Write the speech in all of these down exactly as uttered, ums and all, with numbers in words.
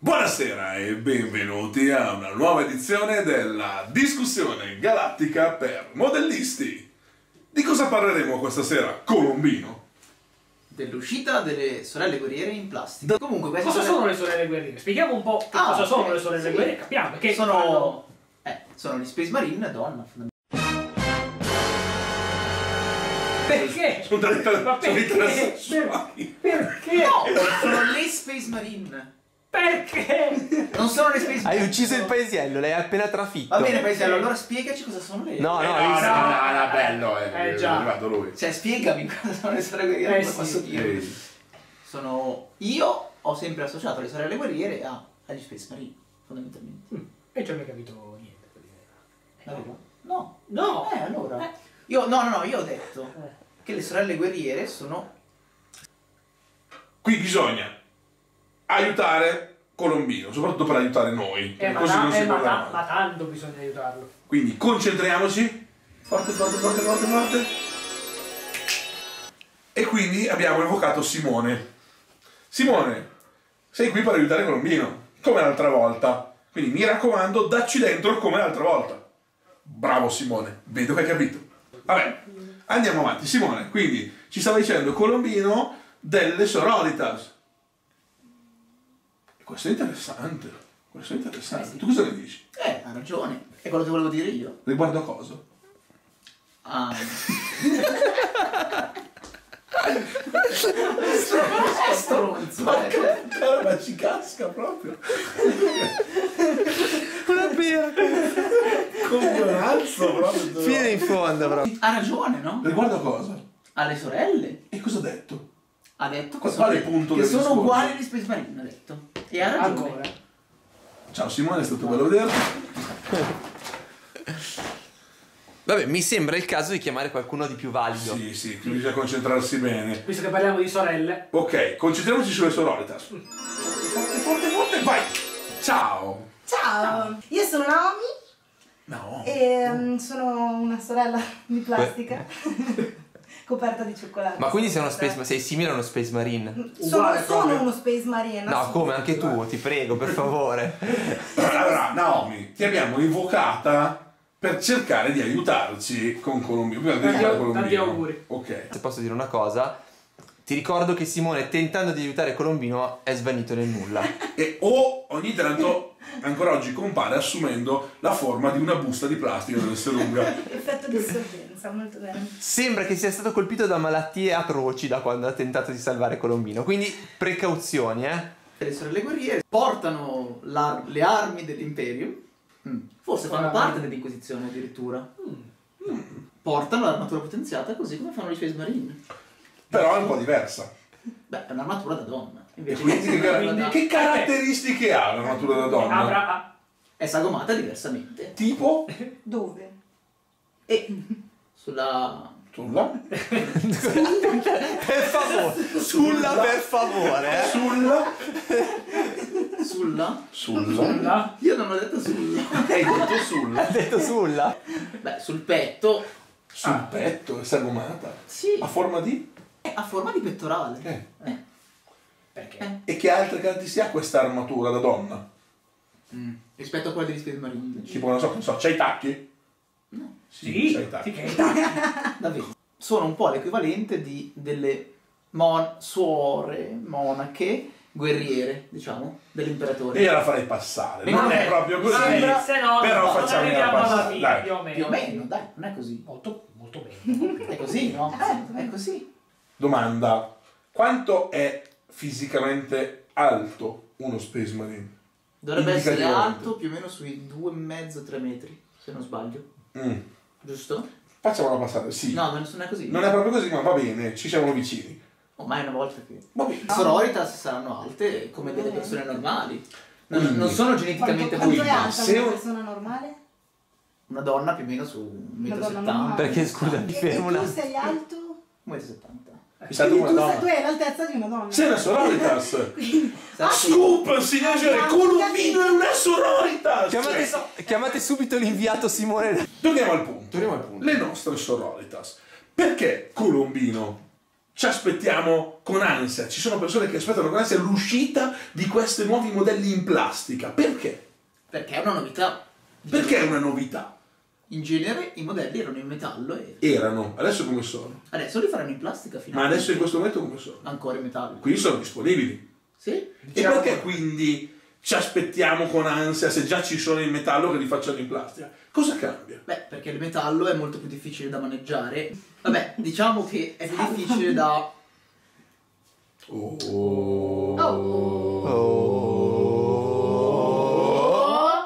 Buonasera e benvenuti a una nuova edizione della Discussione Galattica per modellisti. Di cosa parleremo questa sera, Colombino? Dell'uscita delle sorelle guerriere in plastica. Da... Comunque, queste cosa sono le sorelle guerriere? Spieghiamo un po' ah, cosa sono eh, le sorelle sì. guerriere, capiamo perché sono... Fanno... Eh, sono gli Space Marine, donna. Perché? Sono perché? Perché? Perché? No, sono le Space Marine. Perché? Non sono le Space Marine. Hai ucciso il paesiello, l'hai appena trafitto. Va bene paesiello, allora spiegaci cosa sono le... No, no, eh, no, no, no, no, bello, eh, eh già. È arrivato lui. Cioè spiegami cosa sono le sorelle guerriere, eh, non sì. posso dire. Eh. Sono... Io ho sempre associato le sorelle guerriere a... agli Space Marine, fondamentalmente. Mm. E già non hai capito niente. Davvero? No. No! Eh, allora... Eh. Io, no, no, no, io ho detto che le sorelle guerriere sono... Qui bisogna aiutare Colombino, soprattutto per aiutare noi. Eh, ma, così ta, non si eh, ma, ta, ma tanto bisogna aiutarlo. Quindi concentriamoci. Forte, forte, forte, forte, forte. E quindi abbiamo evocato Simone. Simone, sei qui per aiutare Colombino, come l'altra volta. Quindi mi raccomando, dacci dentro come l'altra volta. Bravo Simone, vedo che hai capito. Vabbè, andiamo avanti. Simone, quindi ci stava dicendo Colombino delle Sororitas. Questo è interessante. Questo è interessante. Eh sì. Tu cosa ne dici? Eh, ha ragione. È quello che volevo dire io. Riguardo a cosa? Ah. Stronzo. Ma ci casca proprio. Una birra. Come un alzo proprio. Fino in fondo proprio. Ha ragione, no? Riguardo a cosa? Alle sorelle. E cosa ha detto? Ha detto che sono, punto che sono uguali agli Space Marine, ha detto. E ha ragione. Ancora. Ciao Simone, è stato bello vederti. Vabbè, mi sembra il caso di chiamare qualcuno di più valido. Sì, sì, bisogna concentrarsi bene. Visto che parliamo di sorelle. Ok, concentriamoci sulle sororitas. Forte, forte, forte, vai! Ciao! Ciao! Ciao. Io sono Naomi. No. E no. sono una sorella di plastica. Coperta di cioccolato. Ma quindi sei, uno space, sei simile a uno Space Marine? Sono, sono uno Space Marine. No, sì. Come? Anche tu, ti prego, per favore. Allora, Naomi, ti abbiamo invocata per cercare di aiutarci con Colombino. Tanti, tanti auguri. Ok. Se posso dire una cosa, ti ricordo che Simone, tentando di aiutare Colombino, è svanito nel nulla. E o ogni tanto, ancora oggi, compare assumendo la forma di una busta di plastica dell'essere lunga. Effetto di sorgenza, molto bene. Sembra che sia stato colpito da malattie atroci da quando ha tentato di salvare Colombino. Quindi, precauzioni, eh. Le sorelle guerriere portano la, le armi dell'Imperium. Mm. Forse fanno parte dell'Inquisizione addirittura. Mm. Mm. Portano l'armatura potenziata così come fanno gli Space Marine. Però è un po' diversa. Beh, è un'armatura da donna. Invece quindi, che, quindi, da... che caratteristiche eh. ha l'armatura da donna? Avrà... È sagomata diversamente. Tipo? Dove? E sulla... Sulla? Per favore! Sulla per favore! Eh. Sulla? Sulla? Sulla? Sulla? Io non ho detto sulla. Hai detto sulla? Hai detto sulla? Beh, sul petto. Sul ah. petto? È sagomata? Sì. A forma di? È a forma di pettorale. Eh. Eh. Perché? Eh. E che altre caratteristiche ha questa armatura da donna? Mm. Rispetto a quella degli Space Marine. Tipo, non so, non so, c'hai i tacchi? No. Sì, c'hai i tacchi. Sì, tacchi. Davvero. Sono un po' l'equivalente di delle mon suore, monache... guerriere, diciamo, dell'imperatore. Io la farei passare, non, non è, è proprio così, sembra, se no, però no, facciamo una passata. Più o meno, più o meno, dai, non è così. Molto, molto bene. È così, no? Eh, è così. Domanda, quanto è fisicamente alto uno Space Marine? Dovrebbe essere alto più o meno sui due e mezzo tre metri, se non sbaglio. Mm. Giusto? Facciamo una passata, sì. No, non è così. Non è proprio così, ma va bene, ci siamo vicini. Ormai una volta che le sororitas saranno alte come delle persone normali. Non, mm. non sono geneticamente quindi. Quanto è alta se una persona normale? Una donna più o meno su un metro e settanta. Perché scusa, mi fermo là. Tu sei alto? un metro e settanta. Eh, quindi tu, tu sei all'altezza di una donna. Sei una sororitas. Quindi, scoop, signore, Colombino è una sororitas. Chiamate, cioè. Chiamate subito l'inviato Simone. Torniamo al punto. Torniamo al punto. Le nostre sororitas. Perché Colombino ci aspettiamo con ansia, ci sono persone che aspettano con ansia l'uscita di questi nuovi modelli in plastica. Perché? Perché è una novità. Perché è una novità? In genere i modelli erano in metallo e... Erano, adesso come sono? Adesso li faranno in plastica finalmente. Ma adesso in questo momento come sono? Ancora in metallo. Quindi sono disponibili. Sì. Diciamo e perché come... quindi ci aspettiamo con ansia se già ci sono in metallo che li facciano in plastica? Cosa cambia? Beh, perché il metallo è molto più difficile da maneggiare. Vabbè, diciamo che è più difficile da... Oh. Oh. Oh.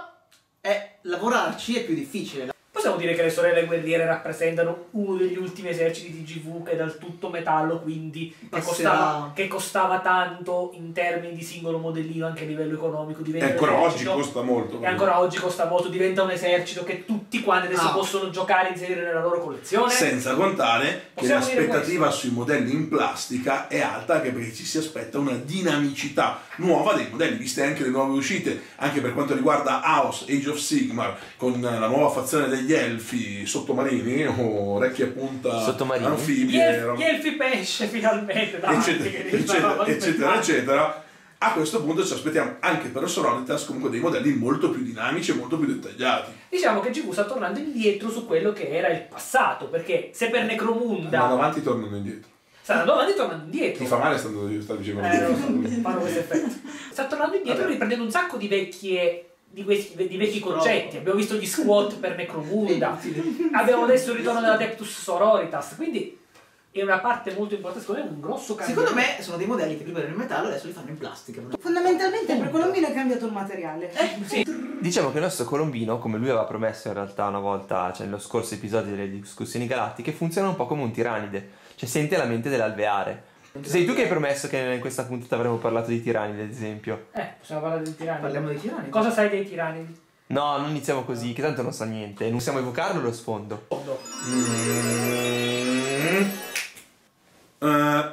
Eh, lavorarci è più difficile. Possiamo dire che le sorelle guerriere rappresentano uno degli ultimi eserciti di G V che è dal tutto metallo, quindi che costava, che costava tanto in termini di singolo modellino anche a livello economico. E ancora oggi costa molto. E ancora oggi costa molto, diventa un esercito che tutti quanti adesso ah. possono giocare e inserire nella loro collezione. Senza contare che l'aspettativa sui modelli in plastica è alta, anche perché ci si aspetta una dinamicità nuova dei modelli, viste anche le nuove uscite, anche per quanto riguarda House, Age of Sigmar, con la nuova fazione degli elfi sottomarini o orecchie a punta anfibie, elf, gli elfi pesce finalmente davanti, eccetera eccetera eccetera, eccetera. A questo punto ci aspettiamo anche per Sororitas comunque dei modelli molto più dinamici e molto più dettagliati. Diciamo che G V sta tornando indietro su quello che era il passato, perché se per Necromunda stanno avanti tornando indietro, stanno avanti tornando indietro, ti fa male stando dicendo eh, fanno questo effetto. Sta tornando indietro riprendendo un sacco di vecchie Di, questi, di vecchi concetti. Abbiamo visto gli squat per Necromunda, abbiamo adesso il ritorno della Adeptus Sororitas, quindi è una parte molto importante, secondo me è un grosso cambiamento. Secondo me sono dei modelli che prima erano in metallo, adesso li fanno in plastica. Fondamentalmente per Colombino è cambiato il materiale. Eh, sì. Diciamo che il nostro Colombino, come lui aveva promesso in realtà una volta, cioè nello scorso episodio delle Discussioni Galattiche, funziona un po' come un tiranide, cioè sente la mente dell'alveare. Sei tu che hai promesso che in questa puntata avremmo parlato di tiranidi, ad esempio. Eh, possiamo parlare di tiranidi. Parliamo dei tiranidi. Cosa sai dei tiranidi? No, non iniziamo così, che tanto non sa niente. Non possiamo evocarlo lo sfondo. Sfondo. Mm. Uh,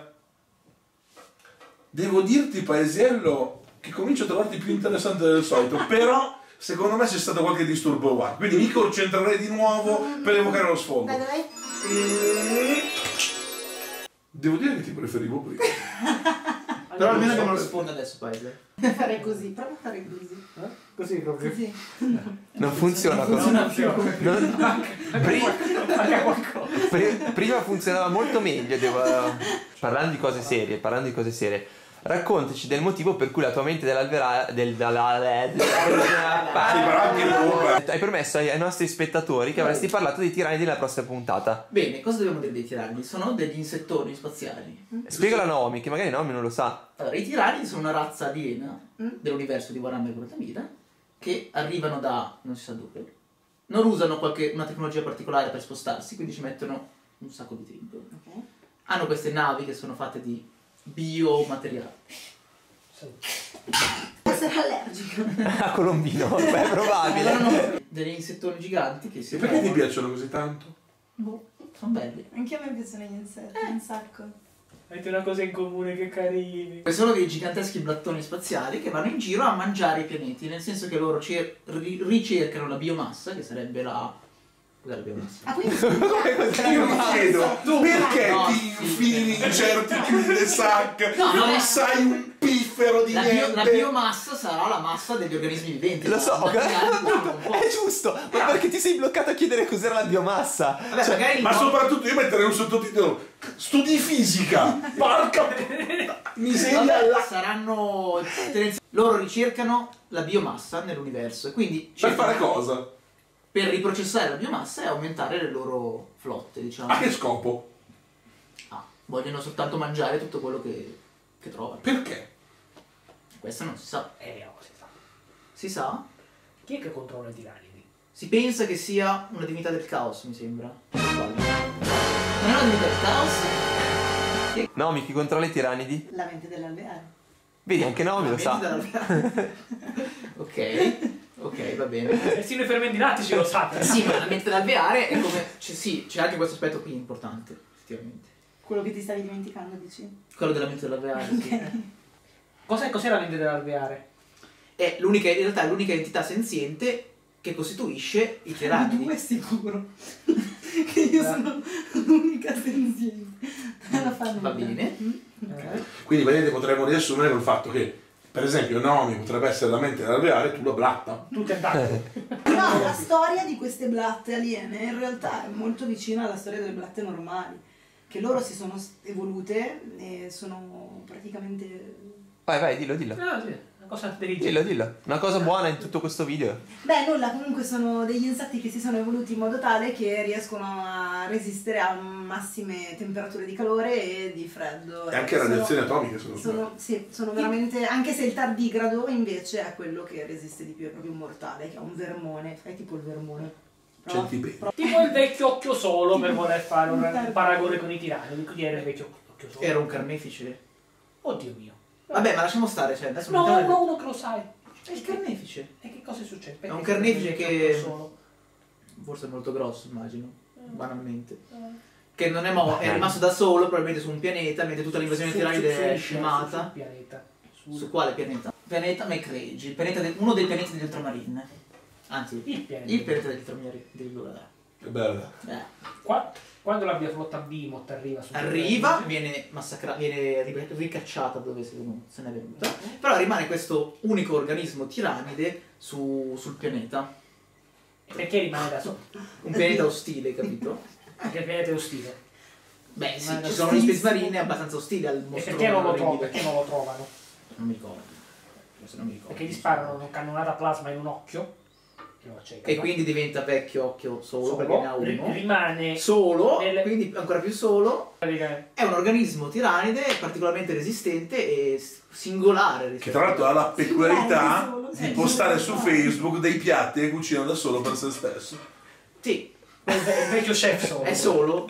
devo dirti, paesiello, che comincio a trovarti più interessante del solito, però... Secondo me c'è stato qualche disturbo qua, quindi mi concentrerei di nuovo per evocare lo sfondo. Dai, dai. Mm. Devo dire che ti preferivo prima. Allora, però almeno che non risponde adesso, Paese. Fare così, prova a fare così. Eh? Così proprio. Così. No. Non funziona così. Non funziona così. Non... Prima... prima funzionava molto meglio, devo... parlando di cose serie, parlando di cose serie. Raccontaci del motivo per cui la tua mente dell'alveare del, della, della, hai promesso ai, ai nostri spettatori che avresti parlato dei tiranidi nella prossima puntata. Bene, cosa dobbiamo dire dei tiranidi? Sono degli insettoni spaziali. Spiegala a Naomi, che magari Naomi non lo sa. Allora, i tiranidi sono una razza aliena dell'universo di Warhammer quarantamila che arrivano da non si sa dove. Non usano qualche, una tecnologia particolare per spostarsi, quindi ci mettono un sacco di tempo. Okay. Hanno queste navi che sono fatte di biomateriale. Essere allergico a Colombino, beh, è probabile. No, no, no. Degli insettoni giganti che si... E perché ti piacciono così tanto? Boh, sono belli. Anche a me piacciono gli insetti, eh. un sacco. Avete una cosa in comune, che carini. Sono dei giganteschi blattoni spaziali che vanno in giro a mangiare i pianeti, nel senso che loro ricercano la biomassa, che sarebbe la... Cos'è ah, quindi... Io mi chiedo tu, perché no, ti infili in certi chiude sac, no, non no, sai no. un piffero di la niente bio, la biomassa sarà la massa degli organismi viventi. Lo so, okay. È giusto, ma perché ti sei bloccato a chiedere cos'era la biomassa? Vabbè, cioè, ma no. soprattutto io metterei un sottotitolo: studi fisica. Porca miseria. Vabbè, la... saranno... Loro ricercano la biomassa nell'universo e quindi... Per fare cosa? Per riprocessare la biomassa e aumentare le loro flotte, diciamo. A che scopo? Ah, vogliono soltanto mangiare tutto quello che, che trovano. Perché? Questo non si sa. Eh, no, si sa. Si sa? Chi è che controlla i tiranidi? Si pensa che sia una divinità del caos, mi sembra. Non è una divinità del caos? Che... No, mi chi controlla i tiranidi? La mente dell'alveare. Vedi, anche no, me lo sa. Ok, ok, va bene. Persino i fermenti lattici lo sa. Sì, ma la mente dell'alveare è come... Cioè, sì, c'è anche questo aspetto qui importante, effettivamente. Quello che ti stavi dimenticando, dici? Quello della mente dell'alveare, okay. sì. Cos'è cos'è la mente dell'alveare? È l'unica, in realtà, l'unica entità senziente che costituisce i tiranidi. Due sicuro, che io ah. sono l'unica senziente. Va bene. Okay. Quindi vedete, potremmo riassumere col fatto che, per esempio, Naomi potrebbe essere la mente dell'alveare, tu la blatta. Tu ti attacchi. No, la storia di queste blatte aliene in realtà è molto vicina alla storia delle blatte normali, che loro si sono evolute e sono praticamente... Vai, vai, dillo, dillo. No, sì. Cosa dillo, dillo. Una cosa buona in tutto questo video. Beh, nulla, comunque sono degli insetti che si sono evoluti in modo tale che riescono a resistere a massime temperature di calore e di freddo. E anche sono, radiazioni atomiche sono, sono Sì, sono veramente... Anche se il tardigrado invece è quello che resiste di più, è proprio mortale, che è un vermone, è tipo il vermone. Prova, prova. Tipo il vecchio occhio solo, tipo per voler fare un, un paragone con i tiranidi, quindi era il vecchio occhio solo. Era un carnefice. Oddio mio. Vabbè, ma lasciamo stare, cioè, adesso no, no, no, uno che lo sai. È il carnefice. E che cosa succede? Perché è un carnefice che... Forse è molto grosso, immagino, mm. banalmente. Mm. Che non è morto, è rimasto da solo, probabilmente su un pianeta, mentre tutta l'invasione tiranide è scemata. Su, su, su, su quale pianeta? Pianeta Macragge, de... uno dei pianeti del Ultramarin. Anzi, il pianeta, il pianeta del Ultramarin. Che bello. Eh. Qua... Quando la via flotta Bimot arriva su Arriva, viene massacrata, viene ricacciata dove se ne è venuta. Però rimane questo unico organismo tiranide su, sul pianeta. Perché rimane da solo? Un pianeta ostile, capito? Anche il pianeta è ostile. Beh, sì, ci sono gli Space Marine abbastanza ostili al mostro. E perché non lo trovano? Perché non lo trovano? Non mi ricordo. Non mi ricordo. Perché gli sparano una cannonata plasma in un occhio. E quindi diventa vecchio occhio solo, solo perché ne ha uno. Rimane solo, nel... quindi ancora più solo. È un organismo tiranide particolarmente resistente e singolare. Che tra l'altro ha la peculiarità di postare su Facebook dei piatti che cucina da solo per se stesso. Sì, è il vecchio chef solo. È solo.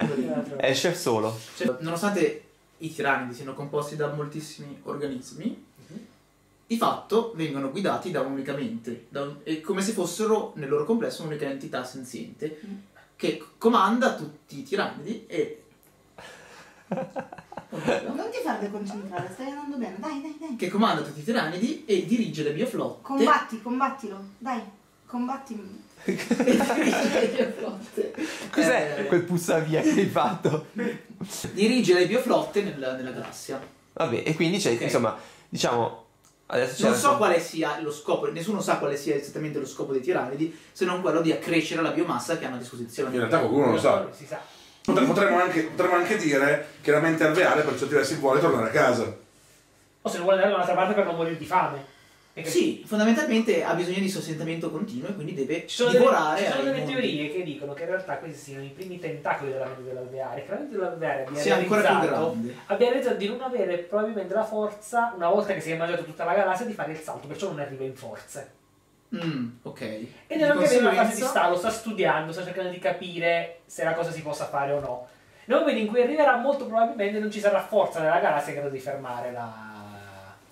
È chef solo. Cioè, nonostante i tiranidi siano composti da moltissimi organismi, di fatto vengono guidati da un'unica mente, da un, è come se fossero nel loro complesso un'unica entità senziente mm. che comanda tutti i tiranidi e... Non ti farle concentrare, stai andando bene, dai, dai, dai. Che comanda tutti i tiranidi e dirige le bioflotte. Combatti, combattilo, dai, combattimi. E dirige le bioflotte. Cos'è eh, quel puzzavia che hai fatto? Dirige le bioflotte nella, nella galassia. Vabbè, e quindi c'è, okay. insomma, diciamo... Adesso non so quale sia lo scopo, nessuno sa quale sia esattamente lo scopo dei tiranidi, se non quello di accrescere la biomassa che hanno a disposizione. In realtà qualcuno lo sa. Si sa. Potremmo anche, potremmo anche dire che la mente alveare per certi versi vuole tornare a casa. O se non vuole andare da un'altra parte per non morire di fame. Perché sì, fondamentalmente ha bisogno di sostentamento continuo e quindi deve divorare. Delle, ci sono delle teorie che dicono che in realtà questi siano i primi tentacoli della mente dell'alveare, che la mente dell'alveare abbia sì, realizzato, realizzato di non avere probabilmente la forza, una volta che si è mangiato tutta la galassia, di fare il salto, perciò non arriva in forze. Mm, ok. E nella conseguenza... fase di stallo sta studiando, sta cercando di capire se la cosa si possa fare o no. Nel momento in cui arriverà, molto probabilmente non ci sarà forza nella galassia in grado di fermare la,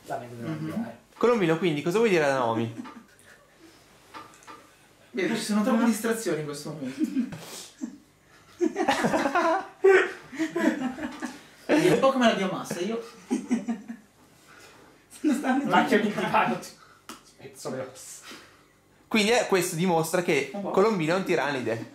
la mente dell'alveare. Mm-hmm. Colombino, quindi, cosa vuoi dire a Naomi? Beh, ci sono troppe distrazioni in questo momento. È un po' come la biomassa, io... Macchia di divano. Spezzo le ossa. Quindi eh, questo dimostra che Colombino è un tiranide.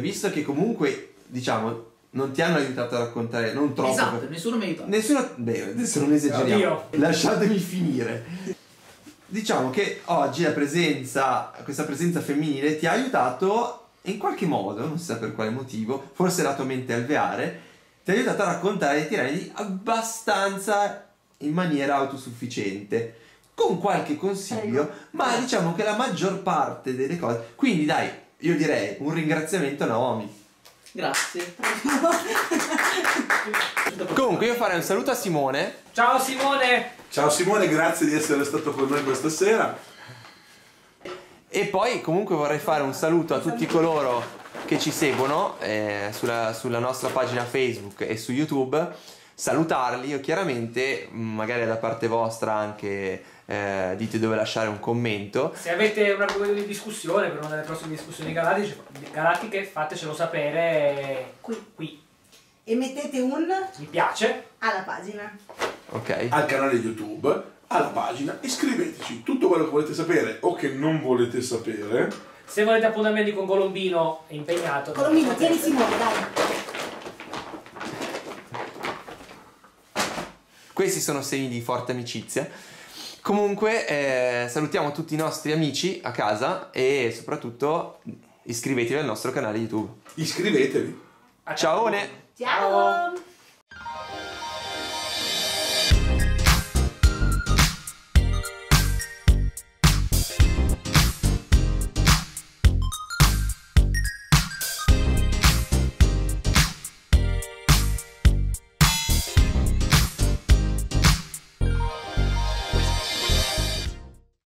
Visto che comunque, diciamo... Non ti hanno aiutato a raccontare, non troppo. Esatto, per... nessuno mi ha aiutato. Nessuno... Beh, adesso non esageriamo. Lasciatemi finire. Diciamo che oggi la presenza, questa presenza femminile ti ha aiutato in qualche modo, non si sa per quale motivo, forse la tua mente alveare, ti ha aiutato a raccontare i tiranidi abbastanza in maniera autosufficiente, con qualche consiglio, ma diciamo che la maggior parte delle cose... Quindi dai, io direi un ringraziamento a Naomi. Grazie. Comunque io farei un saluto a Simone. Ciao Simone. Ciao Simone, grazie di essere stato con noi questa sera. E poi comunque vorrei fare un saluto a tutti coloro che ci seguono eh, sulla, sulla nostra pagina Facebook e su YouTube. Salutarli io chiaramente, magari da parte vostra anche eh, dite dove lasciare un commento. Se avete un argomento di discussione per una delle prossime discussioni galattiche, galattiche fatecelo sapere qui. qui. E mettete un mi piace alla pagina. okay, al canale YouTube, alla pagina, e scriveteci tutto quello che volete sapere o che non volete sapere. Se volete appuntamenti con Colombino, è impegnato. Colombino, tieni Simone, dai. Questi sono segni di forte amicizia. Comunque eh, salutiamo tutti i nostri amici a casa e soprattutto iscrivetevi al nostro canale YouTube. Iscrivetevi. Ciao! Ciao!